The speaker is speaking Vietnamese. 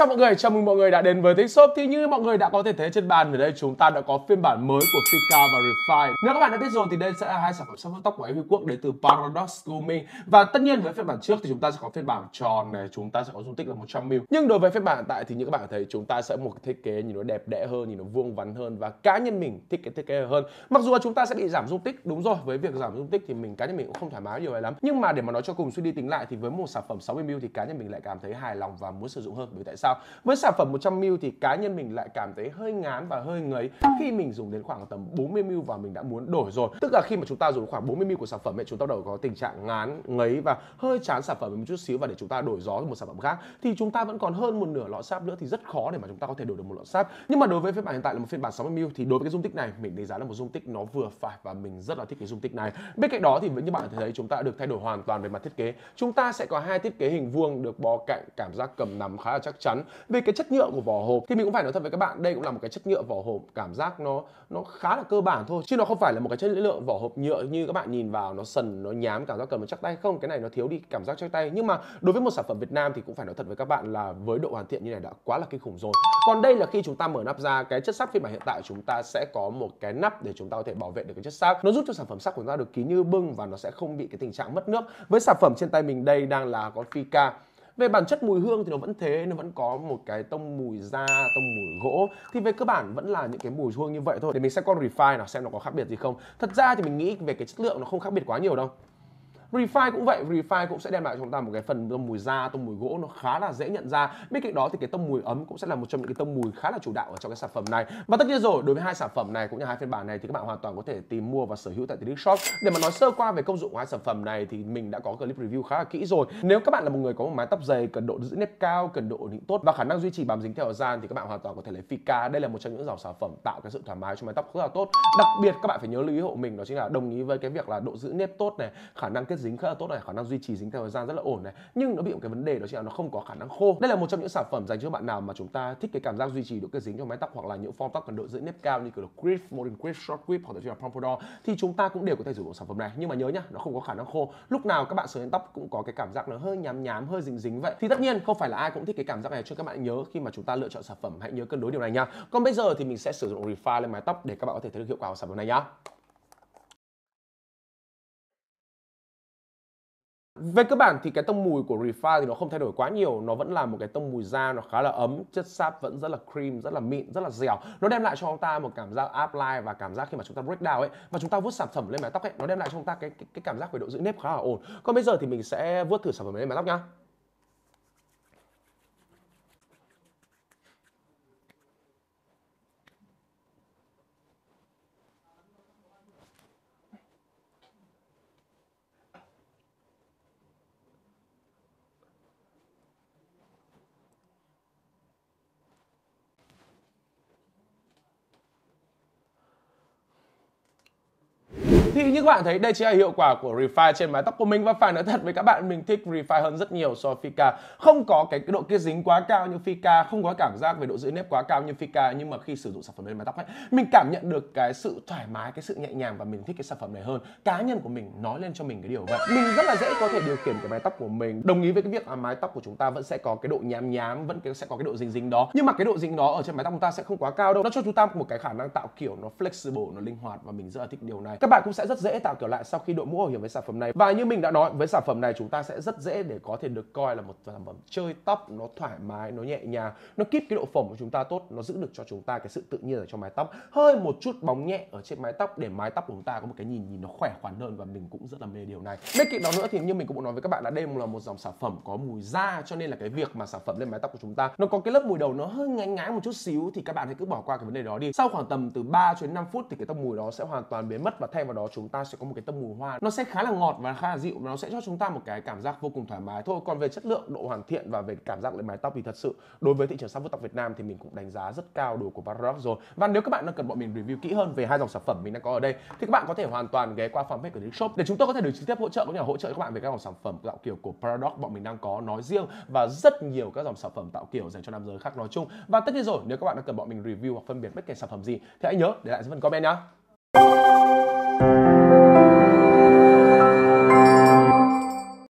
chào mọi người, chào mừng mọi người đã đến với Tiến Đích Shop. Thì như mọi người đã có thể thấy trên bàn, ở đây chúng ta đã có phiên bản mới của Fika và Refine. Nếu các bạn đã biết rồi thì đây sẽ là hai sản phẩm sắp tóc của Huy Quốc đến từ Paradox Grooming. Và tất nhiên với phiên bản trước thì chúng ta sẽ có phiên bản tròn này, chúng ta sẽ có dung tích là 100ml. Nhưng đối với phiên bản hiện tại thì như các bạn thấy, chúng ta sẽ một cái thiết kế nhìn nó đẹp đẽ hơn, nhìn nó vuông vắn hơn, và cá nhân mình thích cái thiết kế hơn. Mặc dù là chúng ta sẽ bị giảm dung tích, đúng rồi, với việc giảm dung tích thì mình, cá nhân mình cũng không thoải mái nhiều lắm. Nhưng mà để mà nói cho cùng suy đi tính lại thì với một sản phẩm 60ml thì cá nhân mình lại cảm thấy hài lòng và muốn sử dụng hơn. Bởi tại sao? Với sản phẩm 100ml thì cá nhân mình lại cảm thấy hơi ngán và hơi ngấy khi mình dùng đến khoảng tầm 40ml và mình đã muốn đổi rồi. Tức là khi mà chúng ta dùng khoảng 40ml của sản phẩm ấy, chúng ta đầu có tình trạng ngán, ngấy và hơi chán sản phẩm một chút xíu, và để chúng ta đổi gió với một sản phẩm khác thì chúng ta vẫn còn hơn một nửa lọ sáp nữa, thì rất khó để mà chúng ta có thể đổi được một lọ sáp. Nhưng mà đối với phiên bản hiện tại là một phiên bản 60ml thì đối với cái dung tích này mình đánh giá là một dung tích nó vừa phải và mình rất là thích cái dung tích này. Bên cạnh đó thì như bạn thấy chúng ta đã được thay đổi hoàn toàn về mặt thiết kế. Chúng ta sẽ có hai thiết kế hình vuông được bó cạnh, cảm giác cầm nắm khá là chắc chắn. Về cái chất nhựa của vỏ hộp thì mình cũng phải nói thật với các bạn, đây cũng là một cái chất nhựa vỏ hộp cảm giác nó khá là cơ bản thôi, chứ nó không phải là một cái chất lượng vỏ hộp nhựa như các bạn nhìn vào nó sần, nó nhám, cảm giác cầm nó chắc tay không. Cái này nó thiếu đi cảm giác chắc tay, nhưng mà đối với một sản phẩm Việt Nam thì cũng phải nói thật với các bạn là với độ hoàn thiện như này đã quá là kinh khủng rồi. Còn đây là khi chúng ta mở nắp ra, cái chất sáp phiên bản hiện tại chúng ta sẽ có một cái nắp để chúng ta có thể bảo vệ được cái chất sáp, nó giúp cho sản phẩm sáp của chúng ta được kín như bưng và nó sẽ không bị cái tình trạng mất nước. Với sản phẩm trên tay mình đây đang là con Fika. Về bản chất mùi hương thì nó vẫn thế, nó vẫn có một cái tông mùi da, tông mùi gỗ, thì về cơ bản vẫn là những cái mùi hương như vậy thôi. Để mình sẽ con Refine nào xem nó có khác biệt gì không. Thật ra thì mình nghĩ về cái chất lượng nó không khác biệt quá nhiều đâu. Refine cũng vậy, Refine cũng sẽ đem lại cho chúng ta một cái phần tông mùi da, tông mùi gỗ nó khá là dễ nhận ra. Bên cạnh đó thì cái tông mùi ấm cũng sẽ là một trong những cái tông mùi khá là chủ đạo ở trong cái sản phẩm này. Và tất nhiên rồi, đối với hai sản phẩm này cũng như hai phiên bản này thì các bạn hoàn toàn có thể tìm mua và sở hữu tại Tiến Đích Shop. Để mà nói sơ qua về công dụng của hai sản phẩm này thì mình đã có clip review khá là kỹ rồi. Nếu các bạn là một người có một mái tóc dày, cần độ giữ nếp cao, cần độ ổn định tốt và khả năng duy trì bám dính theo thời gian thì các bạn hoàn toàn có thể lấy Fika. Đây là một trong những dòng sản phẩm tạo cái sự thoải mái cho mái tóc rất là tốt. Đặc biệt các bạn phải nhớ lưu ý hộ mình, đó chính là đồng ý với cái việc là độ giữ nếp tốt này, khả năng kết dính khá là tốt này, khả năng duy trì dính theo thời gian rất là ổn này, nhưng nó bị một cái vấn đề đó chính là nó không có khả năng khô. Đây là một trong những sản phẩm dành cho bạn nào mà chúng ta thích cái cảm giác duy trì độ kết dính cho mái tóc, hoặc là những form tóc cần độ giữ nếp cao như kiểu là creep, modern creep, short creep hoặc là pompadour thì chúng ta cũng đều có thể sử dụng sản phẩm này. Nhưng mà nhớ nhá, nó không có khả năng khô. Lúc nào các bạn sờ lên tóc cũng có cái cảm giác nó hơi nhám nhám, hơi dính dính vậy. Thì tất nhiên không phải là ai cũng thích cái cảm giác này, cho các bạn nhớ khi mà chúng ta lựa chọn sản phẩm hãy nhớ cân đối điều này nha. Còn bây giờ thì mình sẽ sử dụng Refine lên mái tóc để các bạn có thể thấy được hiệu quả của sản phẩm này nhá. Về cơ bản thì cái tông mùi của Refine thì nó không thay đổi quá nhiều, nó vẫn là một cái tông mùi da, nó khá là ấm, chất sáp vẫn rất là cream, rất là mịn, rất là dẻo. Nó đem lại cho chúng ta một cảm giác apply và cảm giác khi mà chúng ta break down ấy và chúng ta vuốt sản phẩm lên mái tóc ấy, nó đem lại cho chúng ta cái cảm giác về độ giữ nếp khá là ổn. Còn bây giờ thì mình sẽ vuốt thử sản phẩm lên mái tóc nhá. Thì như các bạn thấy đây chính là hiệu quả của Refine trên mái tóc của mình, và phải nói thật với các bạn mình thích Refine hơn rất nhiều so với Fika. Không có cái độ kết dính quá cao như Fika, không có cảm giác về độ giữ nếp quá cao như Fika, nhưng mà khi sử dụng sản phẩm lên mái tóc ấy, mình cảm nhận được cái sự thoải mái, cái sự nhẹ nhàng và mình thích cái sản phẩm này hơn. Cá nhân của mình nói lên cho mình cái điều vậy. Mình rất là dễ có thể điều khiển cái mái tóc của mình. Đồng ý với cái việc là mái tóc của chúng ta vẫn sẽ có cái độ nhám nhám, vẫn sẽ có cái độ dính dính đó, nhưng mà cái độ dính đó ở trên mái tóc chúng ta sẽ không quá cao đâu. Nó cho chúng ta một cái khả năng tạo kiểu nó flexible, nó linh hoạt và mình rất là thích điều này. Các bạn cũng sẽ rất dễ tạo kiểu lại sau khi đội mũ bảo hiểm với sản phẩm này. Và như mình đã nói, với sản phẩm này chúng ta sẽ rất dễ để có thể được coi là một sản phẩm chơi tóc, nó thoải mái, nó nhẹ nhàng, nó keep cái độ phồng của chúng ta tốt, nó giữ được cho chúng ta cái sự tự nhiên ở trong mái tóc, hơi một chút bóng nhẹ ở trên mái tóc để mái tóc của chúng ta có một cái nhìn nó khỏe khoắn hơn, và mình cũng rất là mê điều này. Bên cạnh đó nữa thì như mình cũng nói với các bạn là đây là một dòng sản phẩm có mùi da, cho nên là cái việc mà sản phẩm lên mái tóc của chúng ta nó có cái lớp mùi đầu nó hơi ngái ngái một chút xíu thì các bạn hãy cứ bỏ qua cái vấn đề đó đi. Sau khoảng tầm từ 3 đến 5 phút thì cái tông mùi đó sẽ hoàn toàn biến mất, và thay vào đó chúng ta sẽ có một cái tông mùi hoa, nó sẽ khá là ngọt và khá là dịu, và nó sẽ cho chúng ta một cái cảm giác vô cùng thoải mái thôi. Còn về chất lượng, độ hoàn thiện và về cảm giác lên mái tóc thì thật sự đối với thị trường sáp vuốt tóc Việt Nam thì mình cũng đánh giá rất cao đồ của Paradox rồi. Và nếu các bạn đang cần bọn mình review kỹ hơn về hai dòng sản phẩm mình đang có ở đây thì các bạn có thể hoàn toàn ghé qua fanpage của Tiến Đích Shop để chúng tôi có thể được trực tiếp hỗ trợ, cũng như là hỗ trợ các bạn về các dòng sản phẩm tạo kiểu của Paradox bọn mình đang có nói riêng, và rất nhiều các dòng sản phẩm tạo kiểu dành cho nam giới khác nói chung. Và tất nhiên rồi, nếu các bạn đang cần bọn mình review hoặc phân biệt bất kể sản phẩm gì thì hãy nhớ để lại dưới phần comment nhá.